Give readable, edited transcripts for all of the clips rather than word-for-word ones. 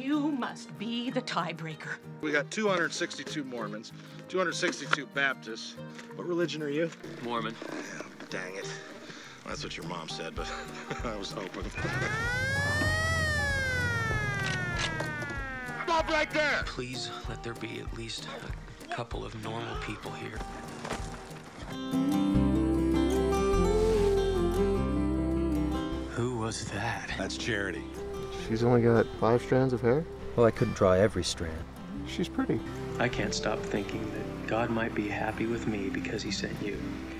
You must be the tiebreaker. We got 262 Mormons, 262 Baptists. What religion are you? Mormon. Oh, dang it. Well, that's what your mom said, but I was hoping. Stop right there! Please let there be at least a couple of normal people here. Who was that? That's Charity. She's only got 5 strands of hair? Well, I couldn't draw every strand. She's pretty. I can't stop thinking that God might be happy with me because he sent you.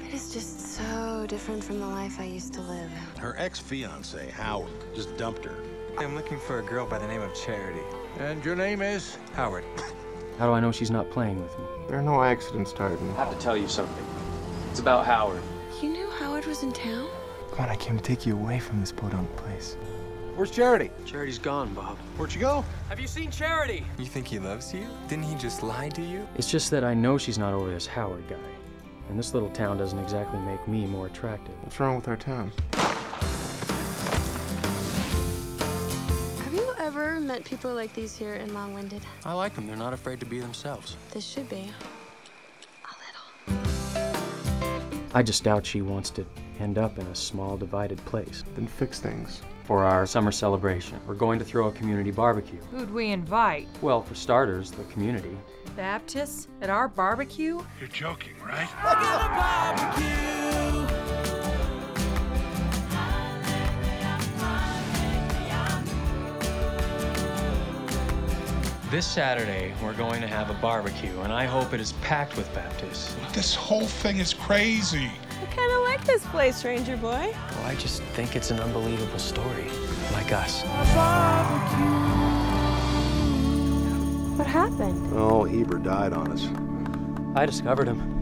It is just so different from the life I used to live. Her ex-fiancé, Howard, just dumped her. I'm looking for a girl by the name of Charity. And your name is? Howard. How do I know she's not playing with me? There are no accidents, Tartan. I have to tell you something. It's about Howard. You knew Howard was in town? Come on, I came to take you away from this podunk place. Where's Charity? Charity's gone, Bob. Where'd she go? Have you seen Charity? You think he loves you? Didn't he just lie to you? It's just that I know she's not over this Howard guy. And this little town doesn't exactly make me more attractive. What's wrong with our town? Have you ever met people like these here in Longwinded? I like them. They're not afraid to be themselves. This should be. I just doubt she wants to end up in a small, divided place. Then fix things. For our summer celebration, we're going to throw a community barbecue. Who'd we invite? Well, for starters, the community. Baptists? At our barbecue? You're joking, right? This Saturday, we're going to have a barbecue, and I hope it is packed with Baptists. This whole thing is crazy. I kind of like this place, Ranger Boy. Well, I just think it's an unbelievable story, like us. What happened? Oh, Heber died on us. I discovered him.